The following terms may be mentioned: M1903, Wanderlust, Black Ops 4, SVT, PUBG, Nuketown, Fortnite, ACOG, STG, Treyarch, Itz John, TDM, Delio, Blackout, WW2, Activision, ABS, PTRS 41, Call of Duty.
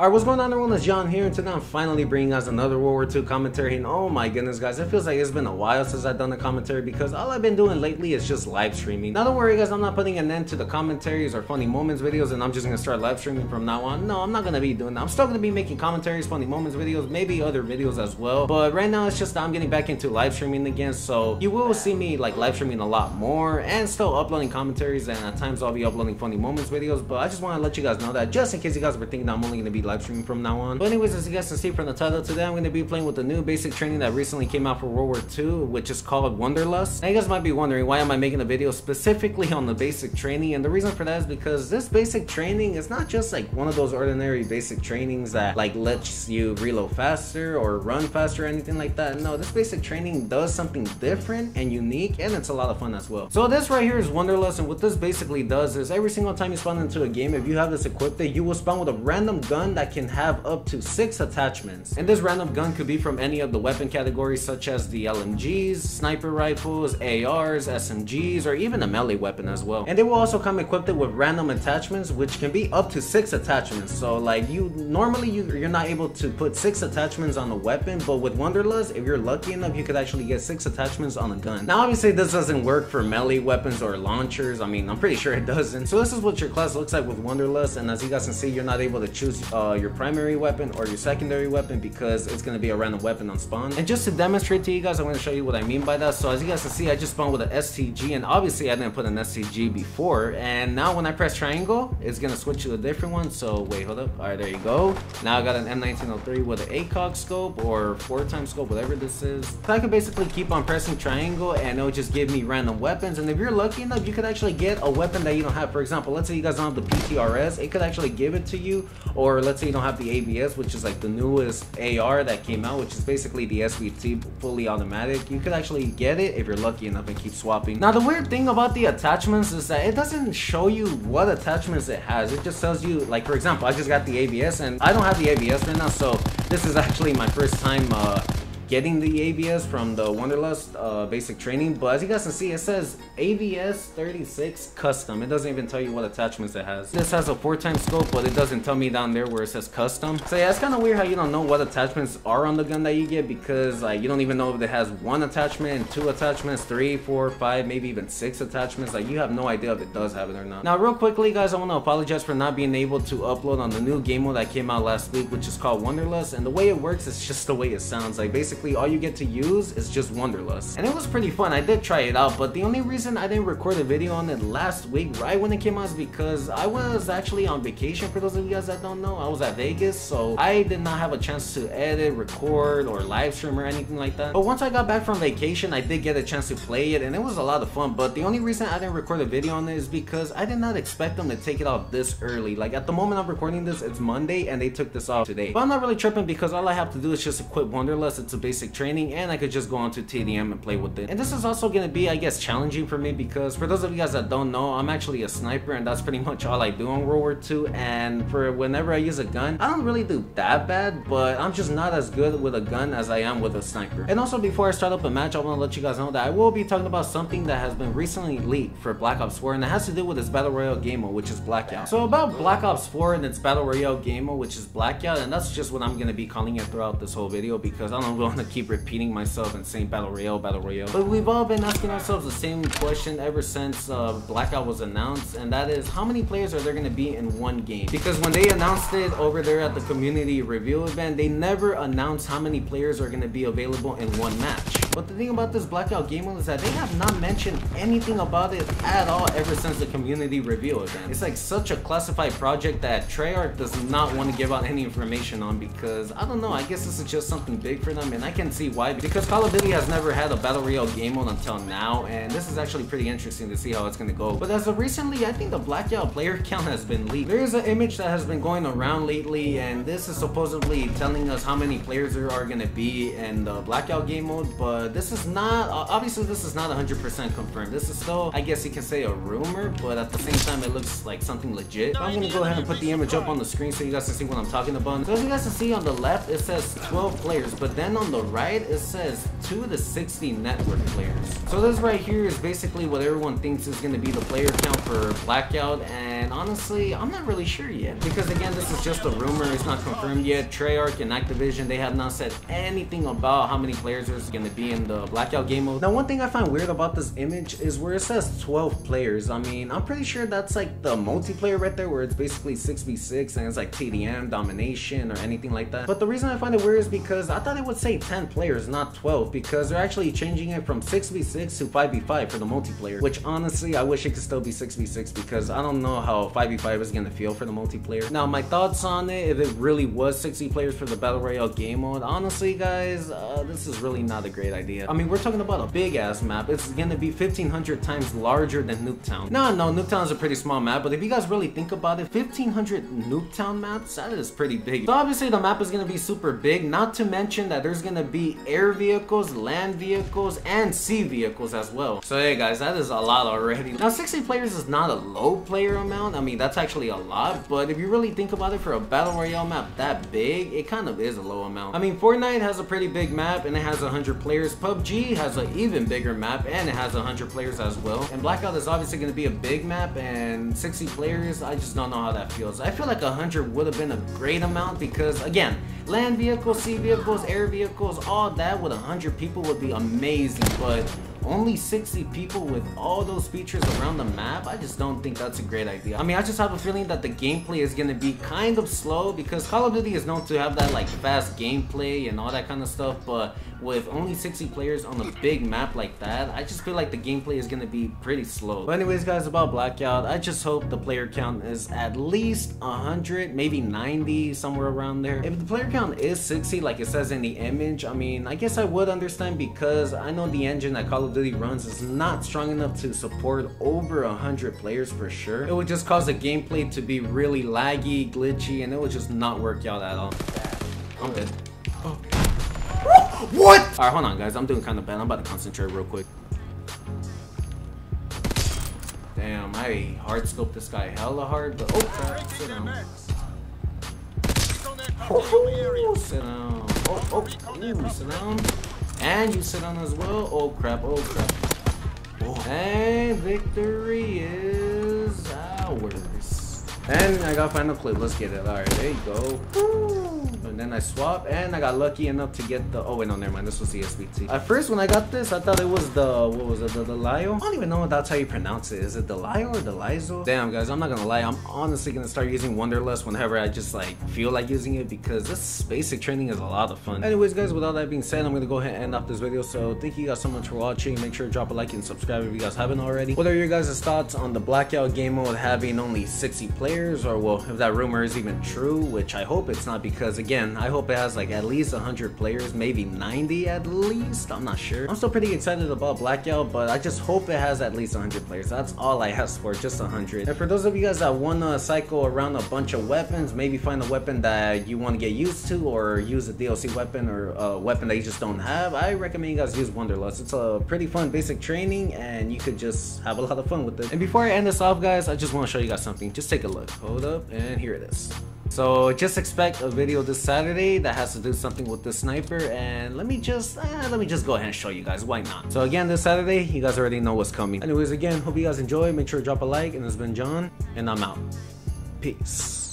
Alright, what's going on everyone, it's John here, and today I'm finally bringing us another World War II commentary. And oh my goodness guys, it feels like it's been a while since I've done a commentary because all I've been doing lately is just live streaming. Now don't worry guys, I'm not putting an end to the commentaries or funny moments videos and I'm just gonna start live streaming from now on. No, I'm not gonna be doing that. I'm still gonna be making commentaries, funny moments videos, maybe other videos as well. But right now it's just I'm getting back into live streaming again, so you will see me like live streaming a lot more and still uploading commentaries, and at times I'll be uploading funny moments videos. But I just wanna let you guys know that just in case you guys were thinking I'm only gonna be live streaming from now on. But anyways, as you guys can see from the title, today I'm going to be playing with the new basic training that recently came out for World War II, which is called Wanderlust. Now you guys might be wondering why am I making a video specifically on the basic training, and the reason for that is because this basic training is not just like one of those ordinary basic trainings that like lets you reload faster or run faster or anything like that. No, this basic training does something different and unique, and it's a lot of fun as well. So this right here is Wanderlust, and what this basically does is every single time you spawn into a game, if you have this equipped, you will spawn with a random gun that can have up to 6 attachments, and this random gun could be from any of the weapon categories such as the LMGs, sniper rifles, ARs, SMGs, or even a melee weapon as well. And they will also come equipped with random attachments, which can be up to 6 attachments. So like you normally you're not able to put 6 attachments on a weapon, but with Wanderlust, if you're lucky enough, you could actually get 6 attachments on a gun. Now obviously this doesn't work for melee weapons or launchers. I mean, I'm pretty sure it doesn't. So this is what your class looks like with Wanderlust, and as you guys can see, you're not able to choose your primary weapon or your secondary weapon because it's going to be a random weapon on spawn. And just to demonstrate to you guys, I'm going to show you what I mean by that. So as you guys can see, I just spawned with an STG, and obviously I didn't put an STG before, and now when I press triangle, it's going to switch to a different one. So wait, hold up. Alright, there you go. Now I got an M1903 with an ACOG scope or 4x scope, whatever this is. So I can basically keep on pressing triangle and it'll just give me random weapons, and if you're lucky enough, you could actually get a weapon that you don't have. For example, let's say you guys don't have the PTRS, it could actually give it to you, or let's say you don't have the ABS, which is like the newest AR that came out, which is basically the SVT fully automatic. You could actually get it if you're lucky enough and keep swapping. Now the weird thing about the attachments is that it doesn't show you what attachments it has. It just tells you, like for example, I just got the ABS and I don't have the ABS right now, so this is actually my first time getting the ABS from the Wanderlust basic training. But as you guys can see, it says ABS 36 custom. It doesn't even tell you what attachments it has. This has a 4x scope, but it doesn't tell me down there where it says custom. So yeah, it's kind of weird how you don't know what attachments are on the gun that you get, because like you don't even know if it has 1 attachment, 2 attachments, 3, 4, 5, maybe even 6 attachments. Like you have no idea if it does have it or not. Now real quickly guys, I want to apologize for not being able to upload on the new game mode that came out last week, which is called Wanderlust, and the way it works is just the way it sounds. Like basically all you get to use is just Wanderlust, and it was pretty fun. I did try it out, but the only reason I didn't record a video on it last week right when it came out is because I was actually on vacation. For those of you guys that don't know, I was at Vegas, so I did not have a chance to edit, record, or live stream or anything like that. But once I got back from vacation, I did get a chance to play it, and it was a lot of fun. But the only reason I didn't record a video on it is because I did not expect them to take it off this early. Like at the moment I'm recording this, it's Monday, and they took this off today. But I'm not really tripping because all I have to do is just equip Wanderlust. It's a basic training, and I could just go onto TDM and play with it. And this is also gonna be, I guess, challenging for me because for those of you guys that don't know, I'm actually a sniper, and that's pretty much all I do on World War II. And for whenever I use a gun, I don't really do that bad, but I'm just not as good with a gun as I am with a sniper. And also, before I start up a match, I want to let you guys know that I will be talking about something that has been recently leaked for Black Ops 4, and it has to do with this battle royale game mode, which is Blackout. So about Black Ops 4 and its battle royale game mode, which is Blackout, and that's just what I'm gonna be calling it throughout this whole video because I don't really to keep repeating myself and saying battle royale. But we've all been asking ourselves the same question ever since Blackout was announced, and that is how many players are there going to be in one game? Because when they announced it over there at the community review event, they never announced how many players are going to be available in one match. But the thing about this Blackout game mode is that they have not mentioned anything about it at all ever since the community review event. It's like such a classified project that Treyarch does not want to give out any information on because, I don't know, I guess this is just something big for them, and I can see why, because Call of Duty has never had a battle royale game mode until now, and this is actually pretty interesting to see how it's going to go. But as of recently, I think the Blackout player count has been leaked. There is an image that has been going around lately, and this is supposedly telling us how many players there are going to be in the Blackout game mode, but this is not, obviously this is not 100% confirmed. This is still, I guess you can say, a rumor, but at the same time it looks like something legit. I'm gonna go ahead and put the image up on the screen so you guys can see what I'm talking about. So as you guys can see, on the left it says 12 players, but then on the right it says 2 to 60 network players. So this right here is basically what everyone thinks is gonna be the player count for Blackout, and And honestly, I'm not really sure yet, because again, this is just a rumor, it's not confirmed yet. Treyarch and Activision, they have not said anything about how many players are going to be in the Blackout game mode. Now, one thing I find weird about this image is where it says 12 players. I mean, I'm pretty sure that's like the multiplayer right there, where it's basically 6v6 and it's like TDM, domination, or anything like that. But the reason I find it weird is because I thought it would say 10 players, not 12, because they're actually changing it from 6v6 to 5v5 for the multiplayer, which honestly, I wish it could still be 6v6, because I don't know how 5v5 is going to feel for the multiplayer. Now, my thoughts on it, if it really was 60 players for the Battle Royale game mode, honestly, guys, this is really not a great idea. I mean, we're talking about a big-ass map. It's going to be 1,500 times larger than Nuketown. No, Nuketown is a pretty small map, but if you guys really think about it, 1,500 Nuketown maps, that is pretty big. So obviously, the map is going to be super big, not to mention that there's going to be air vehicles, land vehicles, and sea vehicles as well. So, hey, guys, that is a lot already. Now, 60 players is not a low player amount. I mean, that's actually a lot, but if you really think about it, for a Battle Royale map that big, it kind of is a low amount. I mean, Fortnite has a pretty big map and it has 100 players. PUBG has an even bigger map and it has 100 players as well. And Blackout is obviously going to be a big map, and 60 players, I just don't know how that feels. I feel like 100 would have been a great amount, because again, land vehicles, sea vehicles, air vehicles, all that with 100 people would be amazing, but only 60 people with all those features around the map, I just don't think that's a great idea. I mean, I just have a feeling that the gameplay is going to be kind of slow, because Call of Duty is known to have that like fast gameplay and all that kind of stuff, but with only 60 players on a big map like that, I just feel like the gameplay is going to be pretty slow. But anyways, guys, about Blackout, I just hope the player count is at least 100, maybe 90, somewhere around there. If the player count is 60 like it says in the image, I mean, I guess I would understand, because I know the engine that Call of Duty runs is not strong enough to support over 100 players for sure. It would just cause the gameplay to be really laggy, glitchy, and it would just not work out at all. I'm dead. Oh. What? Alright, hold on, guys. I'm doing kind of bad. I'm about to concentrate real quick. Damn, I hard scoped this guy hella hard, but oh, sit down. Oh, sit down. Oh, sit down. And you sit on as well. Oh crap, oh crap. Whoa. And victory is ours. And I got final clip. Let's get it. Alright, there you go. Woo. And then I swap, and I got lucky enough to get the... Oh wait, no, never mind. This was the SVT. At first, when I got this, I thought it was the... What was it? The Delio? I don't even know if that's how you pronounce it. Is it Delio or Delizo? Damn, guys, I'm not gonna lie. I'm honestly gonna start using Wanderlust whenever I just like feel like using it, because this basic training is a lot of fun. Anyways, guys, with all that being said, I'm gonna go ahead and end off this video. So thank you guys so much for watching. Make sure to drop a like and subscribe if you guys haven't already. What are your guys' thoughts on the Blackout game mode having only 60 players? Or, well, if that rumor is even true, which I hope it's not, because again, I hope it has like at least 100 players, maybe 90 at least. I'm not sure. I'm still pretty excited about Blackout, but I just hope it has at least 100 players. That's all I ask for, just 100. And for those of you guys that want to cycle around a bunch of weapons, maybe find a weapon that you want to get used to, or use a DLC weapon, or a weapon that you just don't have, I recommend you guys use Wanderlust. It's a pretty fun basic training, and you could just have a lot of fun with it. And before I end this off, guys, I just want to show you guys something. Just take a look. Hold up, and here it is. So just expect a video this Saturday that has to do something with the sniper, and let me just go ahead and show you guys, why not. So again, this Saturday, you guys already know what's coming. Anyways, again, hope you guys enjoy. Make sure to drop a like, and it's been John, and I'm out. Peace.